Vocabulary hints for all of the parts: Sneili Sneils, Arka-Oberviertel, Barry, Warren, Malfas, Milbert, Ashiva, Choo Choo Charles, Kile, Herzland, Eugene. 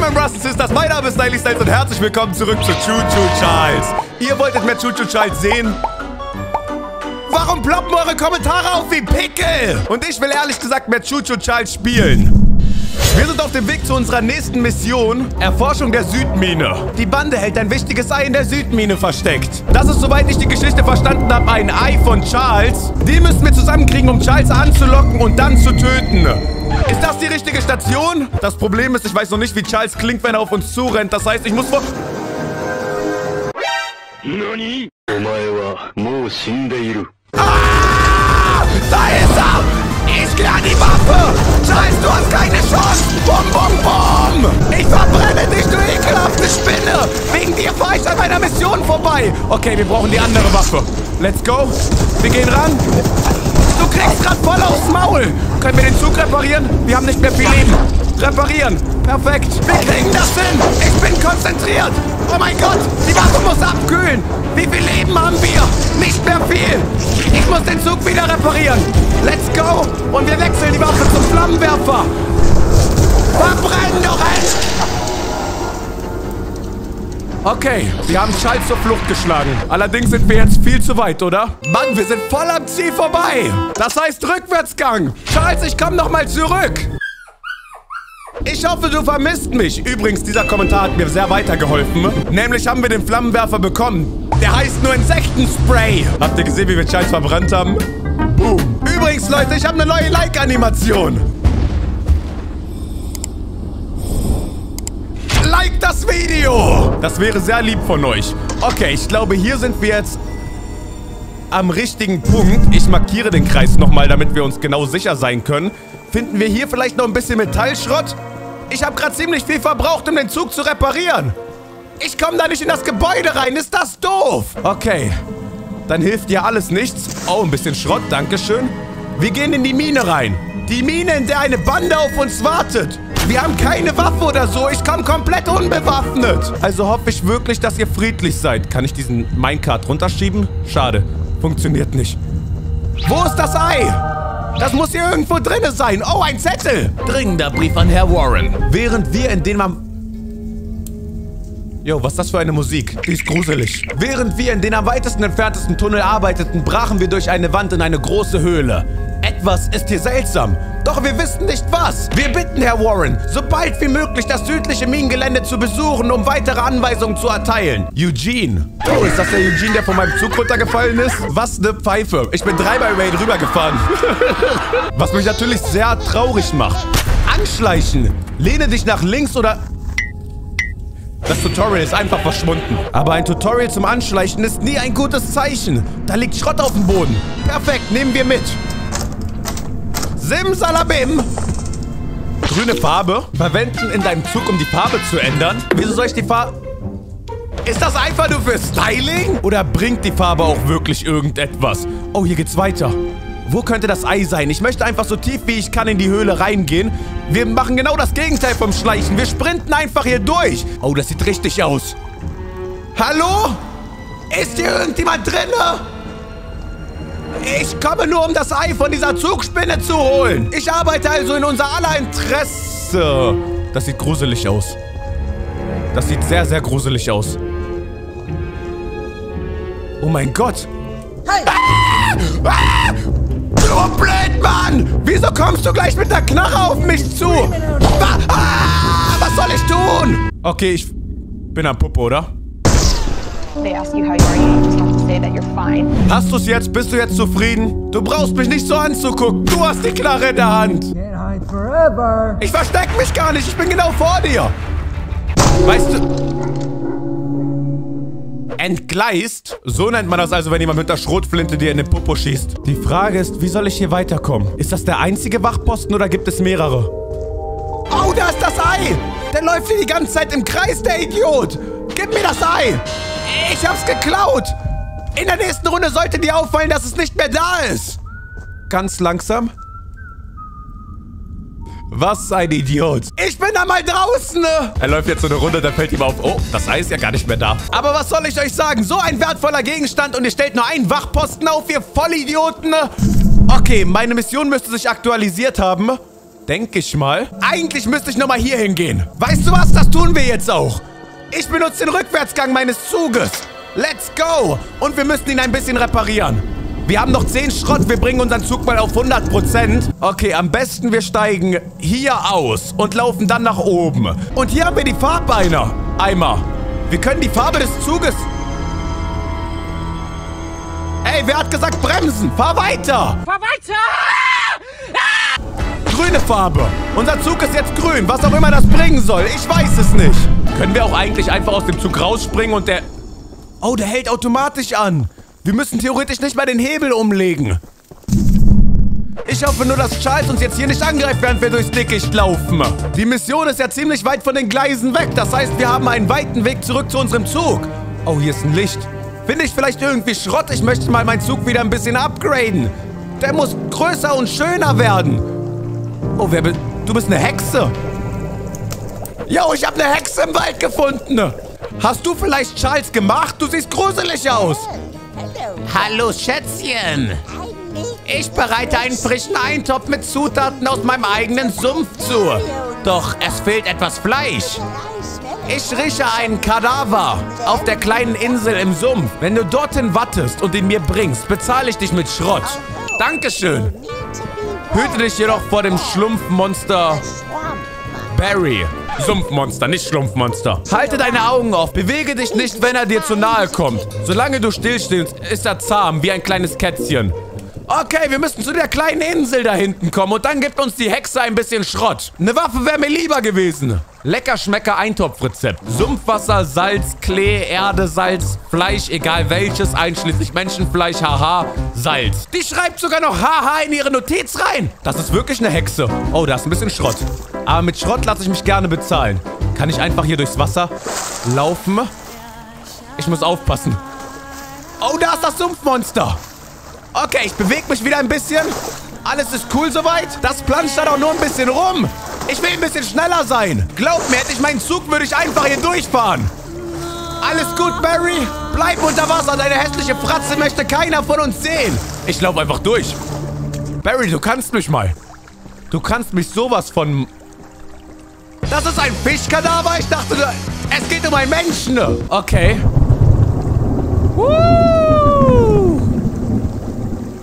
Moin Rusten Sisters, mein Name ist Sneili Sneils und herzlich willkommen zurück zu Choo Choo Charles. Ihr wolltet mehr Choo Choo Charles sehen? Warum ploppen eure Kommentare auf wie Pickel? Und ich will ehrlich gesagt mehr Choo Choo Charles spielen. Wir sind auf dem Weg zu unserer nächsten Mission, Erforschung der Südmine. Die Bande hält ein wichtiges Ei in der Südmine versteckt. Das ist, soweit ich die Geschichte verstanden habe, ein Ei von Charles. Die müssen wir zusammenkriegen, um Charles anzulocken und dann zu töten. Ist das die richtige Station? Das Problem ist, ich weiß noch nicht, wie Charles klingt, wenn er auf uns zurennt. Das heißt, ich muss vor... Nani? Ah! Da ist er! Ich klar die Waffe! Scheiß, du hast keine Chance! Bum, bum, bum! Ich verbrenne dich, du ekelhafte Spinne! Wegen dir fahr ich an meiner Mission vorbei! Okay, wir brauchen die andere Waffe. Let's go! Wir gehen ran! Du kriegst grad voll aufs Maul! Können wir den Zug reparieren? Wir haben nicht mehr viel Leben! Reparieren! Perfekt! Wir kriegen das hin! Ich bin konzentriert! Oh mein Gott! Die Waffe muss abkühlen! Wie viel Leben haben wir? Nicht mehr viel! Ich muss den Zug wieder reparieren! Let's go! Und wir wechseln die Waffe zum Flammenwerfer! Verbrennen doch ein! Okay, wir haben Charles zur Flucht geschlagen. Allerdings sind wir jetzt viel zu weit, oder? Mann, wir sind voll am Ziel vorbei! Das heißt Rückwärtsgang! Charles, ich komm nochmal zurück! Ich hoffe, du vermisst mich. Übrigens, dieser Kommentar hat mir sehr weitergeholfen. Nämlich haben wir den Flammenwerfer bekommen. Der heißt nur Insektenspray. Habt ihr gesehen, wie wir Charles verbrannt haben? Boom. Übrigens, Leute, ich habe eine neue Like-Animation. Like das Video. Das wäre sehr lieb von euch. Okay, ich glaube, hier sind wir jetzt am richtigen Punkt. Ich markiere den Kreis nochmal, damit wir uns genau sicher sein können. Finden wir hier vielleicht noch ein bisschen Metallschrott? Ich habe gerade ziemlich viel verbraucht, um den Zug zu reparieren. Ich komme da nicht in das Gebäude rein. Ist das doof? Okay. Dann hilft dir alles nichts. Oh, ein bisschen Schrott. Dankeschön. Wir gehen in die Mine rein. Die Mine, in der eine Bande auf uns wartet. Wir haben keine Waffe oder so. Ich komme komplett unbewaffnet. Also hoffe ich wirklich, dass ihr friedlich seid. Kann ich diesen Minecart runterschieben? Schade. Funktioniert nicht. Wo ist das Ei? Das muss hier irgendwo drin sein. Oh, ein Zettel. Dringender Brief an Herr Warren. Während wir in den am... Jo, was ist das für eine Musik? Die ist gruselig. Während wir in den am weitesten entferntesten Tunnel arbeiteten, brachen wir durch eine Wand in eine große Höhle. Etwas ist hier seltsam. Doch wir wissen nicht was. Wir bitten, Herr Warren, sobald wie möglich das südliche Minengelände zu besuchen, um weitere Anweisungen zu erteilen. Eugene. Oh, ist das der Eugene, der von meinem Zug runtergefallen ist? Was eine Pfeife. Ich bin dreimal über ihn rübergefahren. Was mich natürlich sehr traurig macht. Anschleichen. Lehne dich nach links oder... Das Tutorial ist einfach verschwunden. Aber ein Tutorial zum Anschleichen ist nie ein gutes Zeichen. Da liegt Schrott auf dem Boden. Perfekt, nehmen wir mit. Simsalabim! Grüne Farbe. Verwenden in deinem Zug, um die Farbe zu ändern. Wieso soll ich die Farbe... Ist das einfach nur für Styling? Oder bringt die Farbe auch wirklich irgendetwas? Oh, hier geht's weiter. Wo könnte das Ei sein? Ich möchte einfach so tief wie ich kann in die Höhle reingehen. Wir machen genau das Gegenteil vom Schleichen. Wir sprinten einfach hier durch. Oh, das sieht richtig aus. Hallo? Ist hier irgendjemand drinne? Ich komme nur, um das Ei von dieser Zugspinne zu holen. Ich arbeite also in unser aller Interesse. Das sieht gruselig aus. Das sieht sehr, sehr gruselig aus. Oh mein Gott. Hey. Ah! Ah! Du Blödmann! Wieso kommst du gleich mit der Knarre auf mich zu? Ah! Was soll ich tun? Okay, ich bin am Puppe, oder? Hast du's jetzt? Bist du jetzt zufrieden? Du brauchst mich nicht so anzugucken. Du hast die Knarre in der Hand. Ich versteck mich gar nicht. Ich bin genau vor dir. Weißt du... Entgleist? So nennt man das also, wenn jemand mit der Schrotflinte dir in den Popo schießt. Die Frage ist, wie soll ich hier weiterkommen? Ist das der einzige Wachposten oder gibt es mehrere? Oh, da ist das Ei! Der läuft hier die ganze Zeit im Kreis, der Idiot! Gib mir das Ei! Ich hab's geklaut! In der nächsten Runde sollte dir auffallen, dass es nicht mehr da ist. Ganz langsam. Was ein Idiot. Ich bin da mal draußen. Ne? Er läuft jetzt so eine Runde, dann fällt ihm auf. Oh, das Ei ist ja gar nicht mehr da. Aber was soll ich euch sagen? So ein wertvoller Gegenstand und ihr stellt nur einen Wachposten auf, ihr Vollidioten. Okay, meine Mission müsste sich aktualisiert haben. denke ich mal. Eigentlich müsste ich nochmal hier hingehen. Weißt du was? Das tun wir jetzt auch. Ich benutze den Rückwärtsgang meines Zuges. Let's go! Und wir müssen ihn ein bisschen reparieren. Wir haben noch 10 Schrott. Wir bringen unseren Zug mal auf 100%. Okay, am besten wir steigen hier aus und laufen dann nach oben. Und hier haben wir die Farbeimer. Wir können die Farbe des Zuges... Ey, wer hat gesagt bremsen? Fahr weiter! Fahr weiter! Ah! Ah! Grüne Farbe. Unser Zug ist jetzt grün. Was auch immer das bringen soll. Ich weiß es nicht. Können wir auch eigentlich einfach aus dem Zug rausspringen und der... Oh, der hält automatisch an. Wir müssen theoretisch nicht mal den Hebel umlegen. Ich hoffe nur, dass Charles uns jetzt hier nicht angreift, während wir durchs Dickicht laufen. Die Mission ist ja ziemlich weit von den Gleisen weg. Das heißt, wir haben einen weiten Weg zurück zu unserem Zug. Oh, hier ist ein Licht. Finde ich vielleicht irgendwie Schrott? Ich möchte mal meinen Zug wieder ein bisschen upgraden. Der muss größer und schöner werden. Oh, wer bist du? Du bist eine Hexe. Jo, ich habe eine Hexe im Wald gefunden. Hast du vielleicht Charles gemacht? Du siehst gruselig aus. Hallo, Schätzchen. Ich bereite einen frischen Eintopf mit Zutaten aus meinem eigenen Sumpf zu. Doch es fehlt etwas Fleisch. Ich rieche einen Kadaver auf der kleinen Insel im Sumpf. Wenn du dorthin wattest und ihn mir bringst, bezahle ich dich mit Schrott. Dankeschön. Hüte dich jedoch vor dem Schlumpfmonster Barry. Sumpfmonster, nicht Schlumpfmonster. Halte deine Augen auf. Bewege dich nicht, wenn er dir zu nahe kommt. Solange du stillstehst, ist er zahm, wie ein kleines Kätzchen. Okay, wir müssen zu der kleinen Insel da hinten kommen. Und dann gibt uns die Hexe ein bisschen Schrott. Eine Waffe wäre mir lieber gewesen. Lecker-Schmecker-Eintopfrezept. Sumpfwasser, Salz, Klee, Erde, Salz, Fleisch, egal welches, einschließlich Menschenfleisch, haha, Salz. Die schreibt sogar noch haha in ihre Notiz rein. Das ist wirklich eine Hexe. Oh, da ist ein bisschen Schrott. Aber mit Schrott lasse ich mich gerne bezahlen. Kann ich einfach hier durchs Wasser laufen? Ich muss aufpassen. Oh, da ist das Sumpfmonster. Okay, ich bewege mich wieder ein bisschen. Alles ist cool soweit. Das planscht da doch nur ein bisschen rum. Ich will ein bisschen schneller sein. Glaub mir, hätte ich meinen Zug, würde ich einfach hier durchfahren. Alles gut, Barry? Bleib unter Wasser. Deine hässliche Fratze möchte keiner von uns sehen. Ich laufe einfach durch. Barry, du kannst mich mal. Du kannst mich sowas von... Das ist ein Fischkadaver? Ich dachte, es geht um einen Menschen. Okay.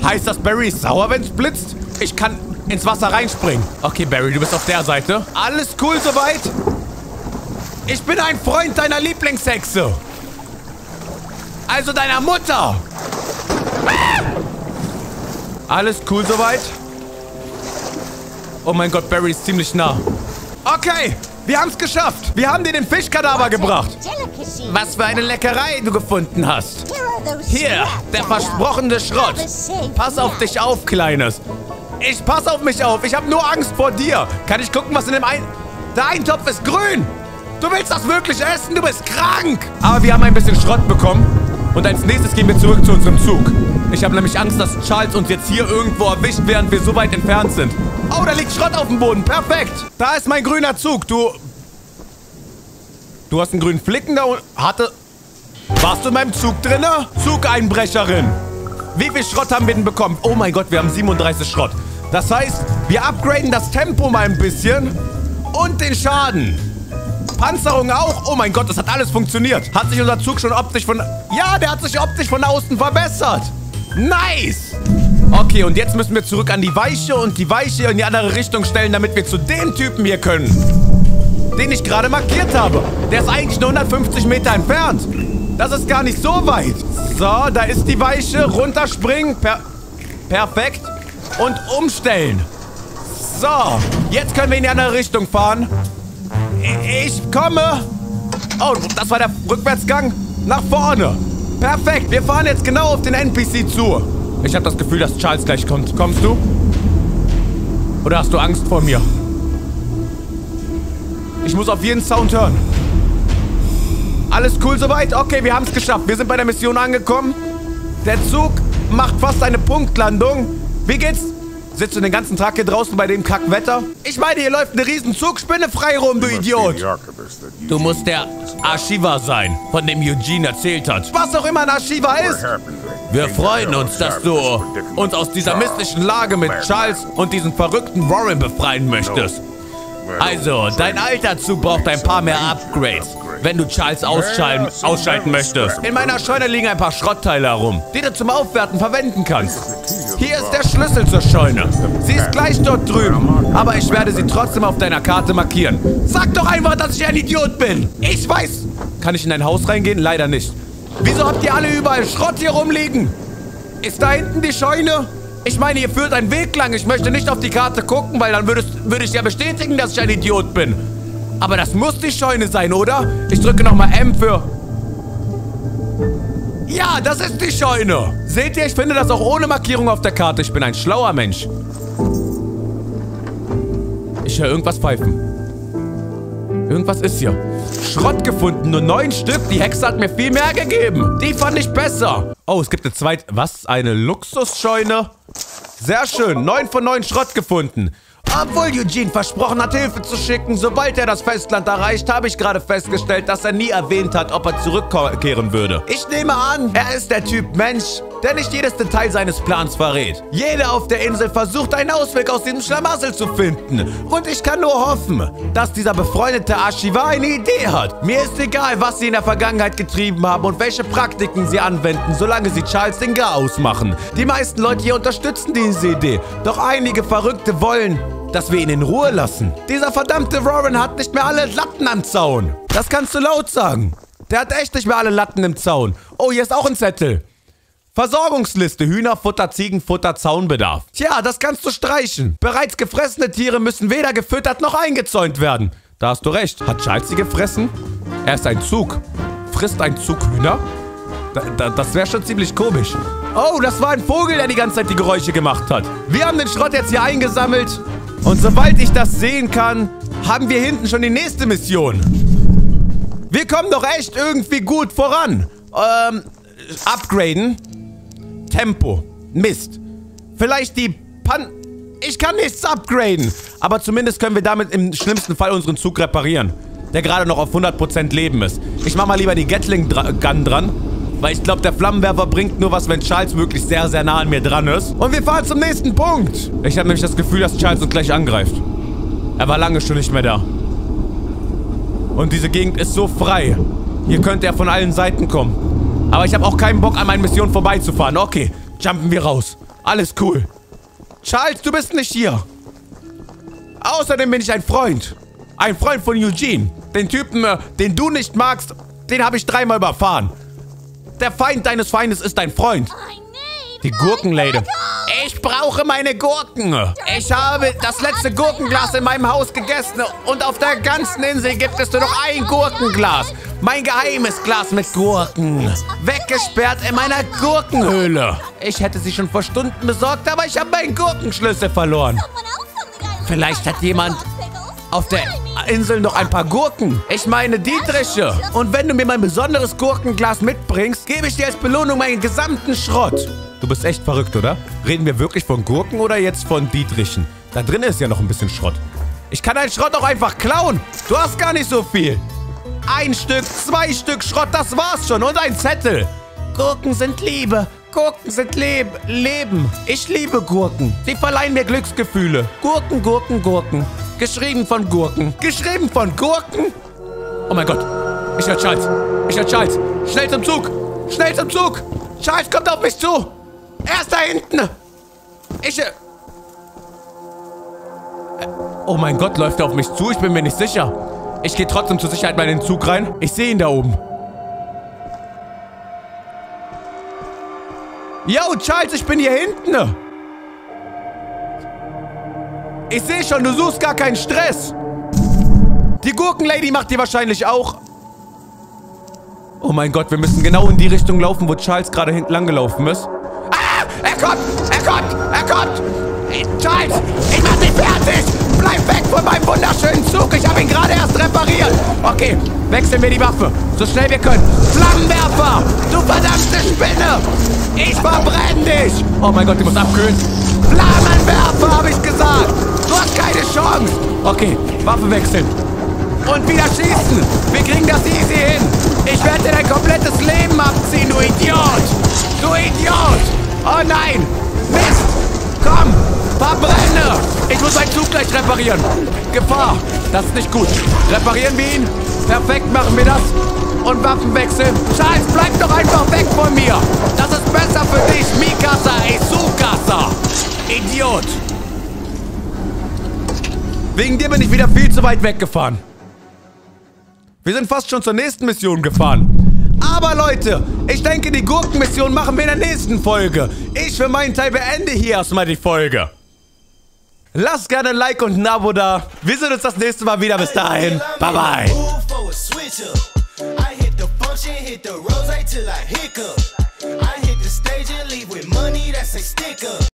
Heißt das, Barry ist sauer, wenn es blitzt? Ich kann ins Wasser reinspringen. Okay, Barry, du bist auf der Seite. Alles cool soweit? Ich bin ein Freund deiner Lieblingshexe. Also deiner Mutter. Ah! Alles cool soweit? Oh mein Gott, Barry ist ziemlich nah. Okay, wir haben es geschafft. Wir haben dir den Fischkadaver gebracht. Was für eine Leckerei du gefunden hast. Hier, der versprochene Schrott. Pass auf dich auf, Kleines. Ich pass auf mich auf. Ich habe nur Angst vor dir. Kann ich gucken, was in dem Der Eintopf ist grün. Du willst das wirklich essen? Du bist krank. Aber wir haben ein bisschen Schrott bekommen. Und als nächstes gehen wir zurück zu unserem Zug. Ich habe nämlich Angst, dass Charles uns jetzt hier irgendwo erwischt, während wir so weit entfernt sind. Oh, da liegt Schrott auf dem Boden. Perfekt. Da ist mein grüner Zug. Du hast einen grünen Flicken da und... Warst du in meinem Zug drin? Zugeinbrecherin. Wie viel Schrott haben wir denn bekommen? Oh mein Gott, wir haben 37 Schrott. Das heißt, wir upgraden das Tempo mal ein bisschen und den Schaden. Panzerung auch. Oh mein Gott, das hat alles funktioniert. Hat sich unser Zug schon optisch von... Ja, der hat sich optisch von außen verbessert. Nice. Okay, und jetzt müssen wir zurück an die Weiche und die Weiche in die andere Richtung stellen, damit wir zu dem Typen hier können, den ich gerade markiert habe. Der ist eigentlich nur 150 Meter entfernt. Das ist gar nicht so weit. So, da ist die Weiche. Runterspringen. Perfekt. Und umstellen. So, jetzt können wir in die andere Richtung fahren. Ich komme. Oh, das war der Rückwärtsgang. Nach vorne. Perfekt. Wir fahren jetzt genau auf den NPC zu. Ich habe das Gefühl, dass Charles gleich kommt. Kommst du? Oder hast du Angst vor mir? Ich muss auf jeden Sound hören. Alles cool soweit? Okay, wir haben es geschafft. Wir sind bei der Mission angekommen. Der Zug macht fast eine Punktlandung. Wie geht's? Sitzt du den ganzen Tag hier draußen bei dem Kackwetter? Ich meine, hier läuft eine riesen Zugspinne frei rum, du Idiot. Du musst der Ashiva sein, von dem Eugene erzählt hat. Was auch immer ein Ashiva ist. Wir freuen uns, dass du uns aus dieser misslichen Lage mit Charles und diesem verrückten Warren befreien möchtest. Also, dein Alterszug braucht ein paar mehr Upgrades, wenn du Charles ausschalten möchtest. In meiner Scheune liegen ein paar Schrottteile herum, die du zum Aufwerten verwenden kannst. Hier ist der Schlüssel zur Scheune. Sie ist gleich dort drüben, aber ich werde sie trotzdem auf deiner Karte markieren. Sag doch einfach, dass ich ein Idiot bin. Ich weiß. Kann ich in dein Haus reingehen? Leider nicht. Wieso habt ihr alle überall Schrott hier rumliegen? Ist da hinten die Scheune? Ich meine, ihr führt einen Weg lang. Ich möchte nicht auf die Karte gucken, weil dann würde ich ja bestätigen, dass ich ein Idiot bin. Aber das muss die Scheune sein, oder? Ich drücke nochmal M für... Ja, das ist die Scheune. Seht ihr, ich finde das auch ohne Markierung auf der Karte. Ich bin ein schlauer Mensch. Ich höre irgendwas pfeifen. Irgendwas ist hier. Schrott gefunden, nur 9 Stück. Die Hexe hat mir viel mehr gegeben. Die fand ich besser. Oh, es gibt eine zweite... Was? Eine Luxusscheune? Sehr schön. 9 von 9 Schrott gefunden. Obwohl Eugene versprochen hat, Hilfe zu schicken, sobald er das Festland erreicht, habe ich gerade festgestellt, dass er nie erwähnt hat, ob er zurückkehren würde. Ich nehme an, er ist der Typ Mensch, der nicht jedes Detail seines Plans verrät. Jeder auf der Insel versucht, einen Ausweg aus diesem Schlamassel zu finden. Und ich kann nur hoffen, dass dieser befreundete Ashiva eine Idee hat. Mir ist egal, was sie in der Vergangenheit getrieben haben und welche Praktiken sie anwenden, solange sie Charles den Chaos machen. Die meisten Leute hier unterstützen diese Idee, doch einige Verrückte wollen... dass wir ihn in Ruhe lassen. Dieser verdammte Warren hat nicht mehr alle Latten am Zaun. Das kannst du laut sagen. Der hat echt nicht mehr alle Latten im Zaun. Oh, hier ist auch ein Zettel. Versorgungsliste. Hühnerfutter, Ziegenfutter, Zaunbedarf. Tja, das kannst du streichen. Bereits gefressene Tiere müssen weder gefüttert noch eingezäunt werden. Da hast du recht. Hat Charles sie gefressen? Er ist ein Zug. Frisst ein Zug Hühner? Das wäre schon ziemlich komisch. Oh, das war ein Vogel, der die ganze Zeit die Geräusche gemacht hat. Wir haben den Schrott jetzt hier eingesammelt. Und sobald ich das sehen kann, haben wir hinten schon die nächste Mission. Wir kommen doch echt irgendwie gut voran. Upgraden. Tempo. Mist. Vielleicht die Ich kann nichts upgraden. Aber zumindest können wir damit im schlimmsten Fall unseren Zug reparieren, der gerade noch auf 100% Leben ist. Ich mache mal lieber die Gatling-Gun dran, weil ich glaube, der Flammenwerfer bringt nur was, wenn Charles wirklich sehr, sehr nah an mir dran ist. Und wir fahren zum nächsten Punkt. Ich habe nämlich das Gefühl, dass Charles uns gleich angreift. Er war lange schon nicht mehr da. Und diese Gegend ist so frei. Hier könnte er von allen Seiten kommen. Aber ich habe auch keinen Bock, an meinen Missionen vorbeizufahren. Okay, jumpen wir raus. Alles cool. Charles, du bist nicht hier. Außerdem bin ich ein Freund. Ein Freund von Eugene. Den Typen, den du nicht magst, den habe ich 3-mal überfahren. Der Feind deines Feindes ist dein Freund. Die Gurkenlady. Ich brauche meine Gurken. Ich habe das letzte Gurkenglas in meinem Haus gegessen. Und auf der ganzen Insel gibt es nur noch ein Gurkenglas. Mein geheimes Glas mit Gurken. Weggesperrt in meiner Gurkenhöhle. Ich hätte sie schon vor Stunden besorgt, aber ich habe meinen Gurkenschlüssel verloren. Vielleicht hat jemand auf der Insel noch ein paar Gurken. Ich meine Dietriche. Und wenn du mir mein besonderes Gurkenglas mitbringst, gebe ich dir als Belohnung meinen gesamten Schrott. Du bist echt verrückt, oder? Reden wir wirklich von Gurken oder jetzt von Dietrichen? Da drin ist ja noch ein bisschen Schrott. Ich kann einen Schrott auch einfach klauen. Du hast gar nicht so viel. 1 Stück, 2 Stück Schrott, das war's schon. Und ein Zettel. Gurken sind Liebe. Gurken sind Leben. Ich liebe Gurken. Sie verleihen mir Glücksgefühle. Gurken, Gurken, Gurken. Geschrieben von Gurken. Geschrieben von Gurken? Oh mein Gott. Ich höre Charles. Ich höre Charles. Schnell zum Zug. Schnell zum Zug. Charles kommt auf mich zu. Er ist da hinten. Ich... Oh mein Gott, läuft er auf mich zu? Ich bin mir nicht sicher. Ich gehe trotzdem zur Sicherheit mal in den Zug rein. Ich sehe ihn da oben. Yo, Charles, ich bin hier hinten. Ich sehe schon, du suchst gar keinen Stress. Die Gurkenlady macht die wahrscheinlich auch. Oh mein Gott, wir müssen genau in die Richtung laufen, wo Charles gerade hinten lang gelaufen ist. Ah, er kommt! Er kommt! Er kommt! Charles, ich mach dich fertig! Bleib weg von meinem wunderschönen Zug! Ich habe ihn gerade erst repariert! Okay, wechseln wir die Waffe, so schnell wir können. Flammenwerfer! Du verdammte Spinne! Ich verbrenne dich! Oh mein Gott, ich muss abkühlen. Flammenwerfer, habe ich gesagt! Du hast keine Chance! Okay, Waffe wechseln. Und wieder schießen! Wir kriegen das easy hin! Ich werde dir dein komplettes Leben abziehen, du Idiot! Du Idiot! Oh nein! Mist! Komm! Verbrenne! Ich muss meinen Zug gleich reparieren. Gefahr! Das ist nicht gut. Reparieren wir ihn. Perfekt, machen wir das. Und Waffen wechseln. Charles, bleib doch einfach weg von mir. Das ist besser für dich. Mikasa, Isukasa. Idiot. Wegen dir bin ich wieder viel zu weit weggefahren. Wir sind fast schon zur nächsten Mission gefahren. Aber Leute, ich denke, die Gurkenmission machen wir in der nächsten Folge. Ich für meinen Teil beende hier erstmal die Folge. Lasst gerne ein Like und ein Abo da. Wir sehen uns das nächste Mal wieder. Bis dahin. Bye, bye.